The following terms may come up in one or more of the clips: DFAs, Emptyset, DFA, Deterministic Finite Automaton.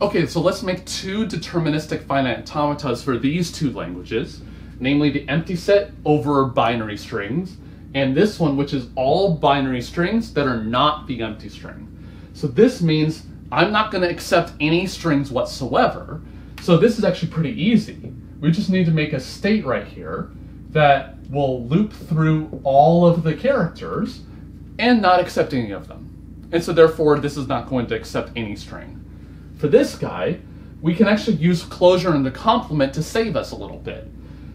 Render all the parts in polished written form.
Okay, so let's make two deterministic finite automatas for these two languages, namely the empty set over binary strings, and this one, which is all binary strings that are not the empty string. So this means I'm not going to accept any strings whatsoever. So this is actually pretty easy. We just need to make a state right here that will loop through all of the characters and not accept any of them. And so therefore, this is not going to accept any string. For this guy, we can actually use closure and the complement to save us a little bit.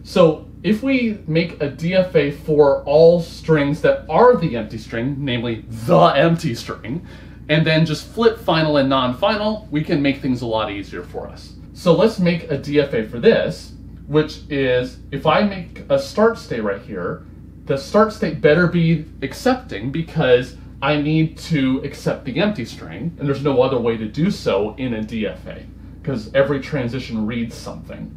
So if we make a DFA for all strings that are the empty string, namely the empty string, and then just flip final and non-final, we can make things a lot easier for us. So let's make a DFA for this, which is if I make a start state right here, the start state better be accepting because I need to accept the empty string, and there's no other way to do so in a DFA because every transition reads something.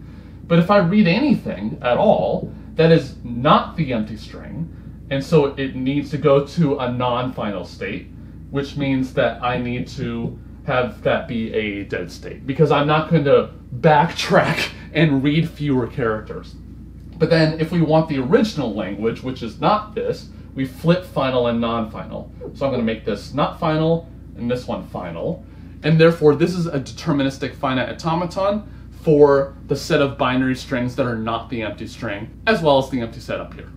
But if I read anything at all, that is not the empty string, and so it needs to go to a non-final state, which means that I need to have that be a dead state because I'm not going to backtrack and read fewer characters. But then if we want the original language, which is not this, we flip final and non-final. So I'm going to make this not final and this one final. And therefore, this is a deterministic finite automaton for the set of binary strings that are not the empty string, as well as the empty set up here.